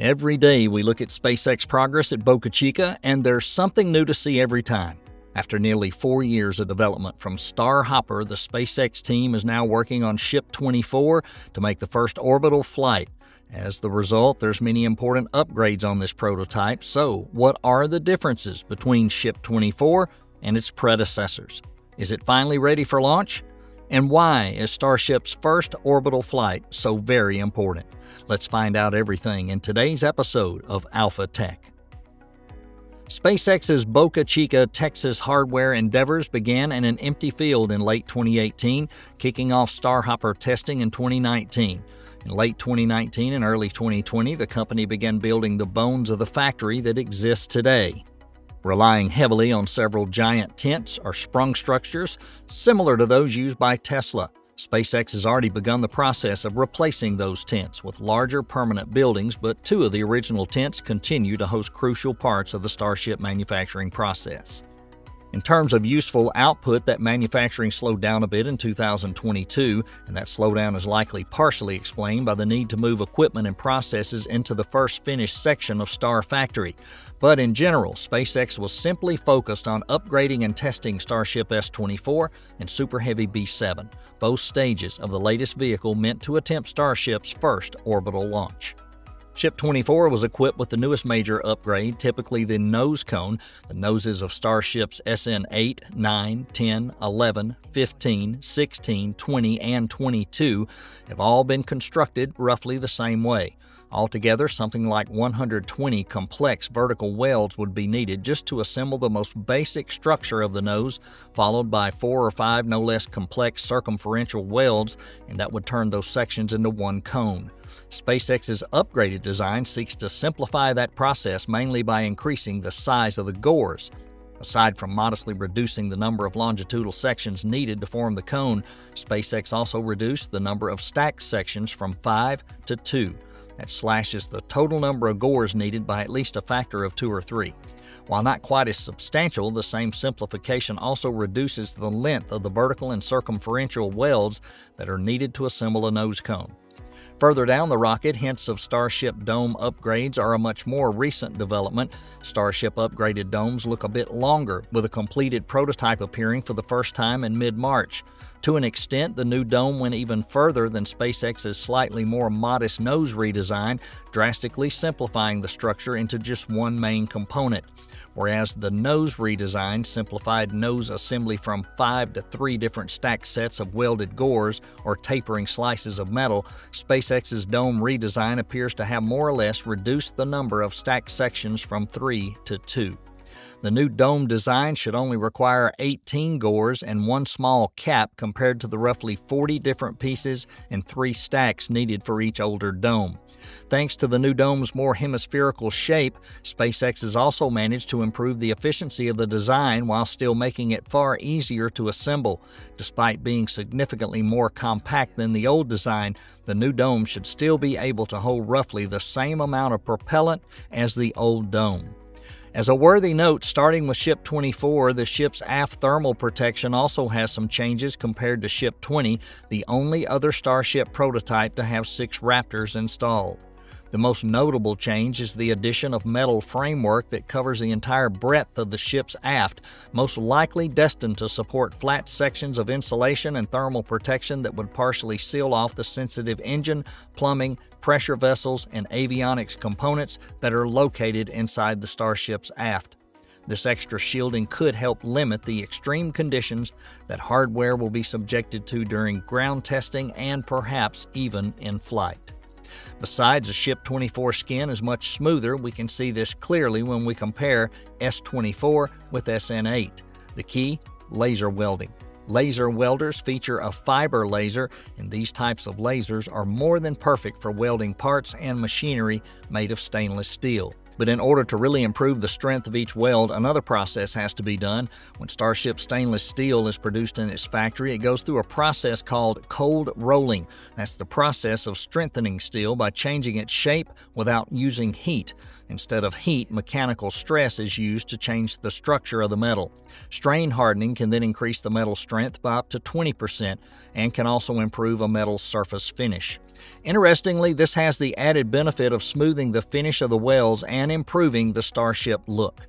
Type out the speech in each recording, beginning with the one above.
Every day we look at SpaceX progress at Boca Chica, and there's something new to see every time. After nearly 4 years of development from Starhopper, the SpaceX team is now working on Ship 24 to make the first orbital flight. As the result, there's many important upgrades on this prototype. So, what are the differences between Ship 24 and its predecessors? Is it finally ready for launch? And why is Starship's first orbital flight so very important? Let's find out everything in today's episode of Alpha Tech. SpaceX's Boca Chica, Texas hardware endeavors began in an empty field in late 2018, kicking off Starhopper testing in 2019. In late 2019 and early 2020, the company began building the bones of the factory that exists today. Relying heavily on several giant tents or sprung structures similar to those used by Tesla, SpaceX has already begun the process of replacing those tents with larger permanent buildings, but two of the original tents continue to host crucial parts of the Starship manufacturing process. In terms of useful output, that manufacturing slowed down a bit in 2022, and that slowdown is likely partially explained by the need to move equipment and processes into the first finished section of Star Factory. But in general, SpaceX was simply focused on upgrading and testing Starship S-24 and Super Heavy B-7, both stages of the latest vehicle meant to attempt Starship's first orbital launch. Ship 24 was equipped with the newest major upgrade, typically the nose cone. The noses of Starship's SN8, 9, 10, 11, 15, 16, 20, and 22 have all been constructed roughly the same way. Altogether, something like 120 complex vertical welds would be needed just to assemble the most basic structure of the nose, followed by 4 or 5 no less complex circumferential welds, and that would turn those sections into one cone. SpaceX's upgraded design seeks to simplify that process mainly by increasing the size of the gores. Aside from modestly reducing the number of longitudinal sections needed to form the cone, SpaceX also reduced the number of stacked sections from 5 to 2. That slashes the total number of gores needed by at least a factor of 2 or 3. While not quite as substantial, the same simplification also reduces the length of the vertical and circumferential welds that are needed to assemble a nose cone. Further down the rocket, hints of Starship dome upgrades are a much more recent development. Starship upgraded domes look a bit longer, with a completed prototype appearing for the first time in mid-March. To an extent, the new dome went even further than SpaceX's slightly more modest nose redesign, drastically simplifying the structure into just one main component. Whereas the nose redesign simplified nose assembly from 5 to 3 different stacked sets of welded gores or tapering slices of metal, SpaceX's dome redesign appears to have more or less reduced the number of stacked sections from 3 to 2. The new dome design should only require 18 gores and one small cap compared to the roughly 40 different pieces and 3 stacks needed for each older dome. Thanks to the new dome's more hemispherical shape, SpaceX has also managed to improve the efficiency of the design while still making it far easier to assemble. Despite being significantly more compact than the old design, the new dome should still be able to hold roughly the same amount of propellant as the old dome. As a worthy note, starting with Ship 24, the ship's aft thermal protection also has some changes compared to Ship 20, the only other Starship prototype to have 6 Raptors installed. The most notable change is the addition of metal framework that covers the entire breadth of the ship's aft, most likely destined to support flat sections of insulation and thermal protection that would partially seal off the sensitive engine, plumbing, pressure vessels, and avionics components that are located inside the Starship's aft. This extra shielding could help limit the extreme conditions that hardware will be subjected to during ground testing and perhaps even in flight. Besides, the Ship 24 skin is much smoother. We can see this clearly when we compare S-24 with SN-8. The key? Laser welding. Laser welders feature a fiber laser, and these types of lasers are more than perfect for welding parts and machinery made of stainless steel. But in order to really improve the strength of each weld, another process has to be done. When Starship stainless steel is produced in its factory, it goes through a process called cold rolling. That's the process of strengthening steel by changing its shape without using heat. Instead of heat, mechanical stress is used to change the structure of the metal. Strain hardening can then increase the metal strength by up to 20% and can also improve a metal's surface finish. Interestingly, this has the added benefit of smoothing the finish of the welds and improving the Starship look.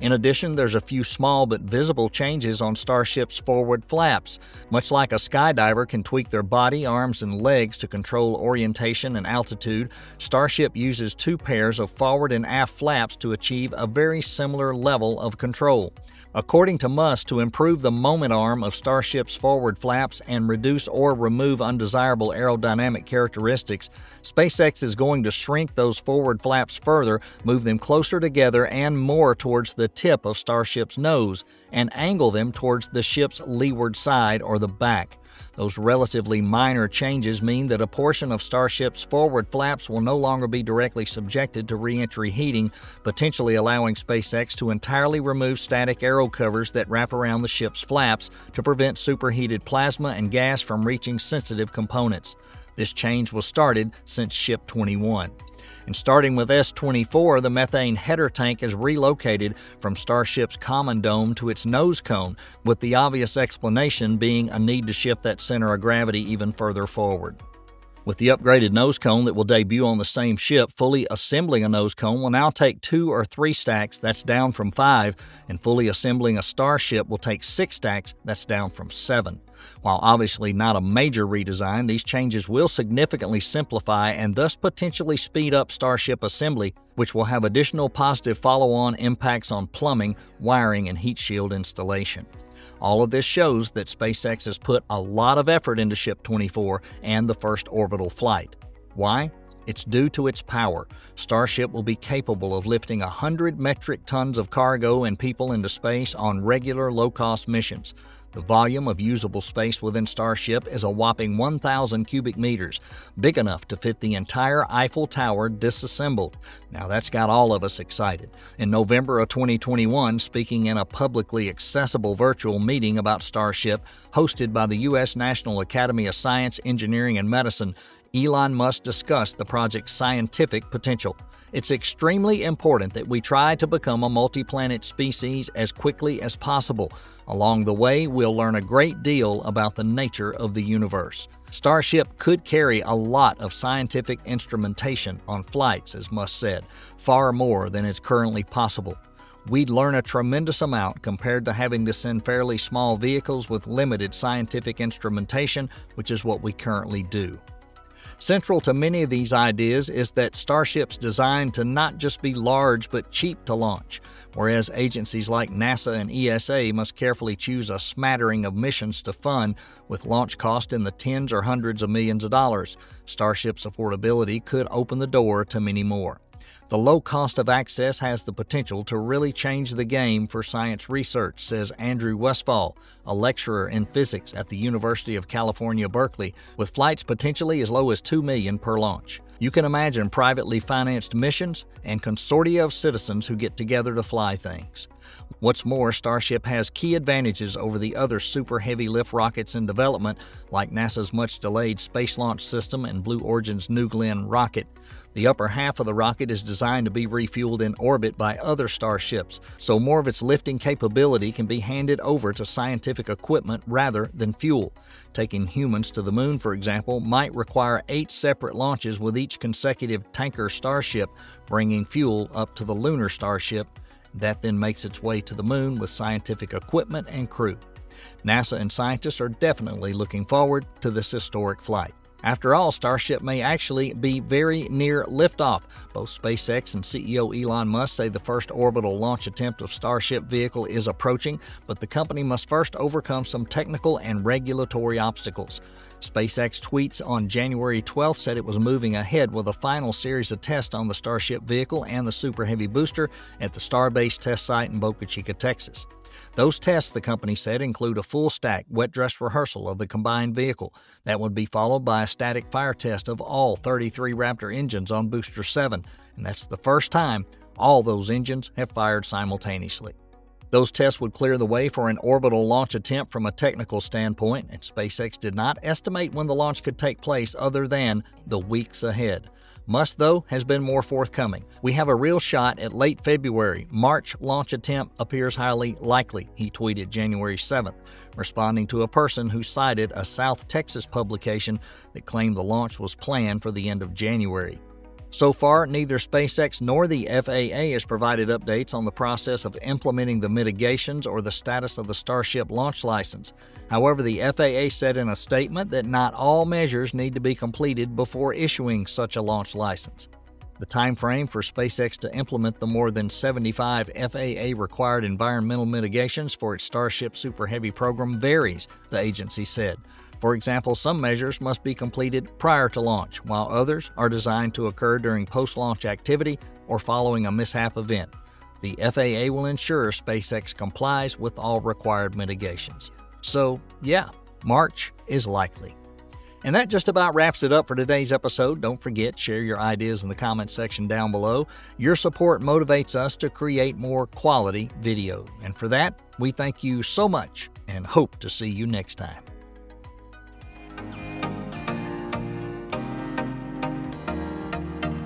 In addition, there's a few small but visible changes on Starship's forward flaps. Much like a skydiver can tweak their body, arms, and legs to control orientation and altitude, Starship uses two pairs of forward and aft flaps to achieve a very similar level of control. According to Musk, to improve the moment arm of Starship's forward flaps and reduce or remove undesirable aerodynamic characteristics, SpaceX is going to shrink those forward flaps further, move them closer together and more towards the tip of Starship's nose, and angle them towards the ship's leeward side or the back. Those relatively minor changes mean that a portion of Starship's forward flaps will no longer be directly subjected to re-entry heating, potentially allowing SpaceX to entirely remove static aero covers that wrap around the ship's flaps to prevent superheated plasma and gas from reaching sensitive components. This change was started since Ship 21. And starting with S-24, the methane header tank is relocated from Starship's common dome to its nose cone, with the obvious explanation being a need to shift that center of gravity even further forward. With the upgraded nose cone that will debut on the same ship, fully assembling a nose cone will now take 2 or 3 stacks, that's down from 5, and fully assembling a Starship will take 6 stacks, that's down from 7. While obviously not a major redesign, these changes will significantly simplify and thus potentially speed up Starship assembly, which will have additional positive follow-on impacts on plumbing, wiring, and heat shield installation. All of this shows that SpaceX has put a lot of effort into Ship 24 and the first orbital flight. Why? It's due to its power. Starship will be capable of lifting 100 metric tons of cargo and people into space on regular low-cost missions. The volume of usable space within Starship is a whopping 1,000 cubic meters, big enough to fit the entire Eiffel Tower disassembled. Now that's got all of us excited. In November of 2021, speaking in a publicly accessible virtual meeting about Starship, hosted by the U.S. National Academy of Science, Engineering, and Medicine, Elon Musk discussed the project's scientific potential. It's extremely important that we try to become a multi-planet species as quickly as possible. Along the way, we'll learn a great deal about the nature of the universe. Starship could carry a lot of scientific instrumentation on flights, as Musk said, far more than is currently possible. We'd learn a tremendous amount compared to having to send fairly small vehicles with limited scientific instrumentation, which is what we currently do. Central to many of these ideas is that Starship's designed to not just be large but cheap to launch, whereas agencies like NASA and ESA must carefully choose a smattering of missions to fund with launch cost in the tens or hundreds of millions of dollars. Starship's affordability could open the door to many more. The low cost of access has the potential to really change the game for science research, says Andrew Westphal, a lecturer in physics at the University of California, Berkeley, with flights potentially as low as $2 million per launch. You can imagine privately financed missions and consortia of citizens who get together to fly things. What's more, Starship has key advantages over the other Super Heavy lift rockets in development, like NASA's much-delayed Space Launch System and Blue Origin's New Glenn rocket. The upper half of the rocket is designed to be refueled in orbit by other Starships, so more of its lifting capability can be handed over to scientific equipment rather than fuel. Taking humans to the moon, for example, might require 8 separate launches with each consecutive tanker Starship bringing fuel up to the lunar Starship. That then makes its way to the moon with scientific equipment and crew. NASA and scientists are definitely looking forward to this historic flight. After all, Starship may actually be very near liftoff. Both SpaceX and CEO Elon Musk say the first orbital launch attempt of Starship vehicle is approaching, but the company must first overcome some technical and regulatory obstacles. SpaceX tweets on January 12th said it was moving ahead with a final series of tests on the Starship vehicle and the Super Heavy booster at the Starbase test site in Boca Chica, Texas. Those tests, the company said, include a full-stack wet-dress rehearsal of the combined vehicle. That would be followed by a static fire test of all 33 Raptor engines on Booster 7, and that's the first time all those engines have fired simultaneously. Those tests would clear the way for an orbital launch attempt from a technical standpoint, and SpaceX did not estimate when the launch could take place other than the weeks ahead. Musk, though, has been more forthcoming. "We have a real shot at late February. March launch attempt appears highly likely," he tweeted January 7th, responding to a person who cited a South Texas publication that claimed the launch was planned for the end of January. So far, neither SpaceX nor the FAA has provided updates on the process of implementing the mitigations or the status of the Starship launch license. However, the FAA said in a statement that not all measures need to be completed before issuing such a launch license. The time frame for SpaceX to implement the more than 75 FAA-required environmental mitigations for its Starship Super Heavy program varies, the agency said. For example, some measures must be completed prior to launch, while others are designed to occur during post-launch activity or following a mishap event. The FAA will ensure SpaceX complies with all required mitigations. So, yeah, March is likely. And that just about wraps it up for today's episode. Don't forget, share your ideas in the comments section down below. Your support motivates us to create more quality video. And for that, we thank you so much and hope to see you next time.